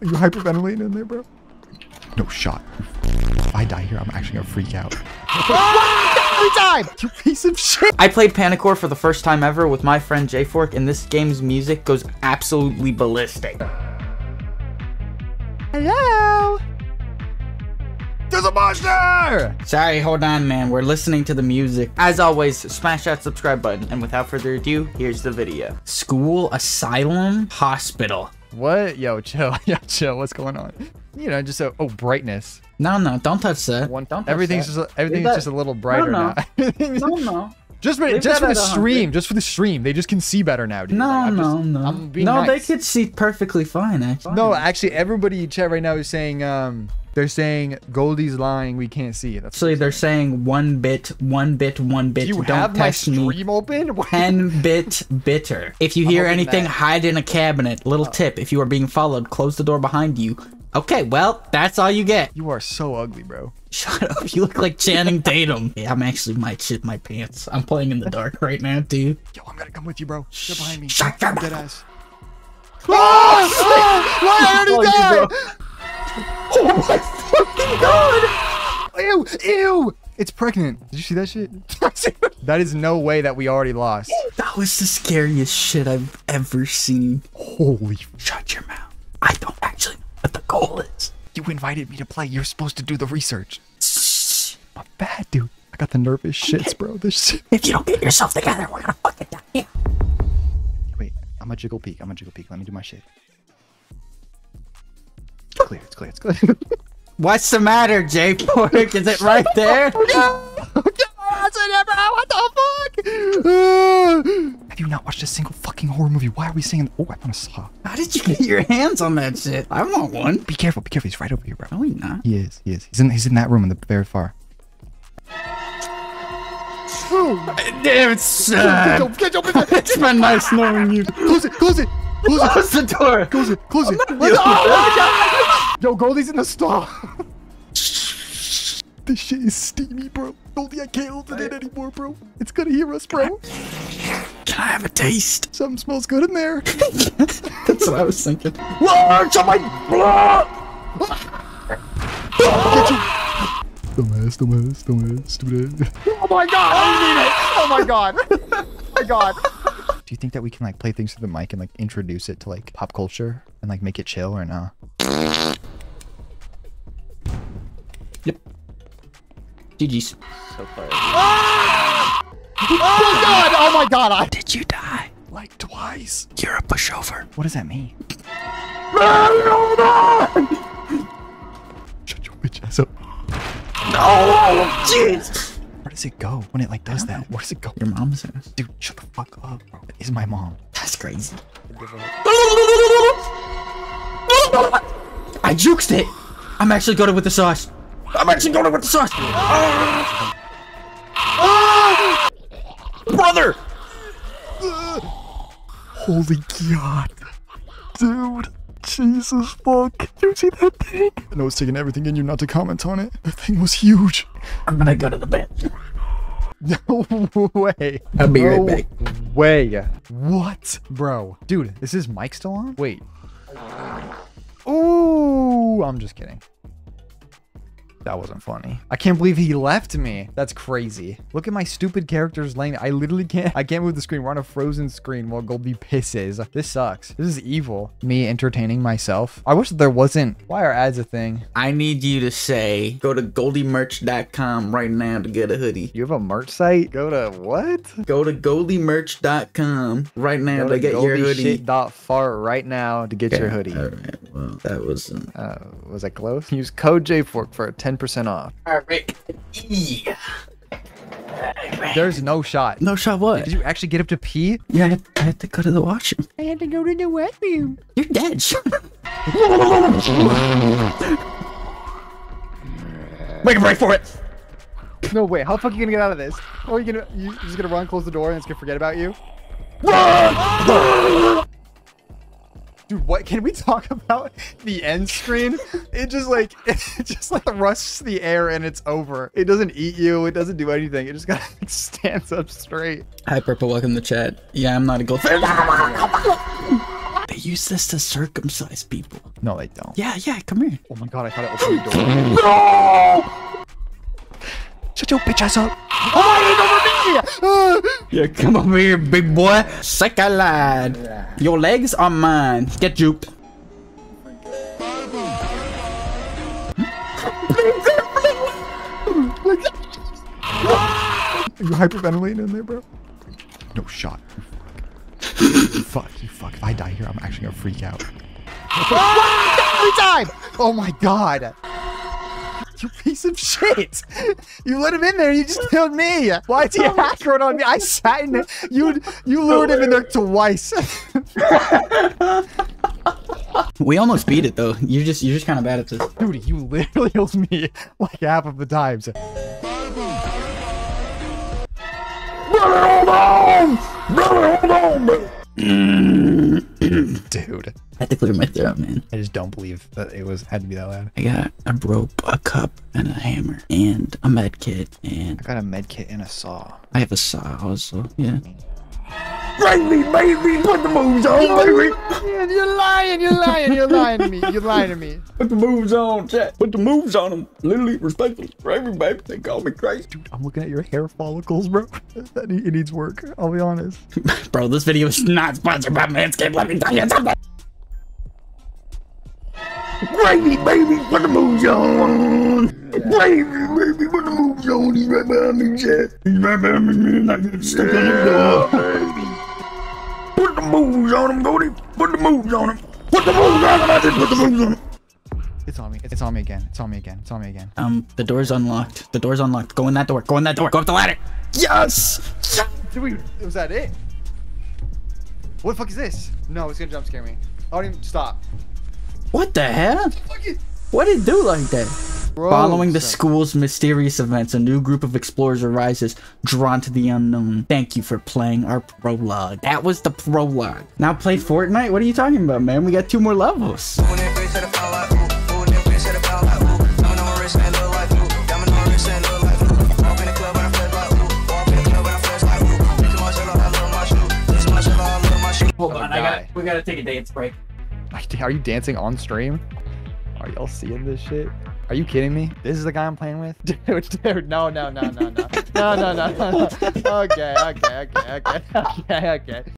Are you hyperventilating in there, bro? No shot. If I die here, I'm actually gonna freak out. Every time! You piece of shit! I played PanaCore for the first time ever with my friend Jfork, and this game's music goes absolutely ballistic. Hello? There's a monster! Sorry, hold on, man. We're listening to the music. As always, smash that subscribe button. And without further ado, here's the video. School, asylum, hospital. What? Yo, chill. Yo, chill. What's going on? You know, just oh, brightness. No, no, don't touch that. Everything's just a little brighter now. Just for the stream, they just can see better now. Dude. No, they could see perfectly fine. Actually, no, actually, everybody in chat right now is saying they're saying Goldie's lying. We can't see it. Actually, they're saying 1 bit, 1 bit, 1 bit. You don't text me. Stream open? 10 bit bitter. If you hear anything, hide in a cabinet. Little tip: if you are being followed, close the door behind you. Okay, well, that's all you get. You are so ugly, bro. Shut up. You look like Channing Tatum. Yeah, I'm actually might shit my pants. I'm playing in the dark right now, dude. Yo, I'm gonna come with you, bro. You're behind me. Shut your ass. Oh! Why already died? Oh my fucking god! Ew! Ew! It's pregnant. Did you see that shit? That is no way that we already lost. That was the scariest shit I've ever seen. Holy... Shut your mouth. I don't actually... What the goal is. You invited me to play. You're supposed to do the research. Shh. My bad, dude. I got the nervous shits, bro. This shit. If you don't get yourself together, we're gonna fucking die. Yeah. Wait, I'm a jiggle peek. I'm a jiggle peek. Let me do my shit. It's clear. It's clear. It's clear. What's the matter, Jfork? Is it right there? What the fuck? Have you not watched a single fucking horror movie? Why are we singing? Oh, I found a saw. How did you get your hands on that shit? I want one. Be careful. Be careful. He's right over here, bro. No, he's not. He is. He is. He's in that room in the very far. Damn it. It's been nice knowing you. Close it. Close it. Close the door. Close it. Close it. Oh, yo, Goldie's in the stall. This shit is steamy, bro. Goldie, I can't hold it in anymore, bro. It's gonna hear us, bro. Can I have a taste? Something smells good in there. That's what I was thinking. Large on my blood! Dumbass, dumbass, dumbass, stupid. Oh my god, I need it! Oh my god. Oh my god. Do you think that we can like play things through the mic and like introduce it to like pop culture and like make it chill or nah? Yep. GG's. So far. Ah! Oh my god! Oh my god! Did you die? Like twice. You're a pushover. What does that mean? Shut your bitch ass up. No! Jeez! Where does it go when it like does that? Where does it go? Your mom's ass. Dude, shut the fuck up, bro. It is my mom. That's crazy. I juked it! I'm actually going with the sauce. I'm actually going with the sauce. Ah! Ah! Brother! Holy god. Dude. Jesus fuck. Did you see that thing? I know it's taking everything in you not to comment on it. That thing was huge. I'm gonna go to the bathroom. No way. I'll be right back. Way. What? Bro. Dude, is his mic still on? Wait. Ooh, I'm just kidding. That wasn't funny. I can't believe he left me. That's crazy. Look at my stupid characters laying. I literally can't. I can't move the screen. We're on a frozen screen while Goldie pisses. This sucks. This is evil. Me entertaining myself. I wish there wasn't. Why are ads a thing? I need you to say, go to goldymerch.com right now to get a hoodie. You have a merch site? Go to what? Go to goldymerch.com right now to get your hoodie. Far right now to get your hoodie. All right. Well, that wasn't. Was I close? Use code JFORK for a 10% off. All right. Yeah. There's no shot. No shot what? Did you actually get up to pee? Yeah, I had to go to the washroom. I had to go to the washroom. You're dead. Make a break for it. No way. How the fuck are you gonna get out of this? Or are you gonna just gonna run, close the door, and it's gonna forget about you? Run! Dude, what can we talk about? The end screen? It just like rushes the air and it's over. It doesn't eat you. It doesn't do anything. It just kind of stands up straight. Hi, Purple. Welcome to the chat. Yeah, I'm not a goldfish. They use this to circumcise people. No, they don't. Yeah, yeah, come here. Oh my god, I thought I opened the door. No! Shut your bitch ass up. Oh, over me! Yeah, come over here, big boy. Sick I lied. Your legs are mine. Get juked. Are you hyperventilating in there, bro? No shot. Fuck. If I die here, I'm actually gonna freak out. Every time! Oh my god! You piece of shit! You let him in there. You just killed me. Why is he hackering on me? I sat in there. You lured him in there twice. We almost beat it though. You're just kind of bad at this. Dude, you literally killed me like half of the times. Dude, I had to clear my throat, man. I just don't believe that it had to be that loud. I got a rope, a cup, and a hammer, and a med kit, and I got a med kit and a saw. I have a saw also, yeah. Baby, put the moves on, baby. Man, you're lying to me. You're lying to me. Put the moves on, chat. Put the moves on them. Literally respectful for everybody. They call me crazy. Dude, I'm looking at your hair follicles, bro. That it needs work. I'll be honest. Bro, this video is not sponsored by Manscaped. Let me tell you something. Gravy, baby, put the moves on. Gravy, put the moves on. He's right behind me, chat. He's right behind me, man. I got stuck on the door. Put the moves on him, Goldie. Put the moves on him. Put the moves on him. I just put the moves on him. It's on me. It's on me again. It's on me again. It's on me again. The door's unlocked. The door's unlocked. Go in that door. Go in that door. Go up the ladder. Yes. Dude, was that it? What the fuck is this? No, it's gonna jump scare me. I don't even stop. What the hell? What did it do like that? Bro, following the school's mysterious events, a new group of explorers arises, drawn to the unknown. Thank you for playing our prologue. That was the prologue. Now play Fortnite? What are you talking about, man? We got 2 more levels. Hold on, we gotta take a dance break. Are you dancing on stream? Are y'all seeing this shit? Are you kidding me? This is the guy I'm playing with? Dude, no. No. Okay, okay.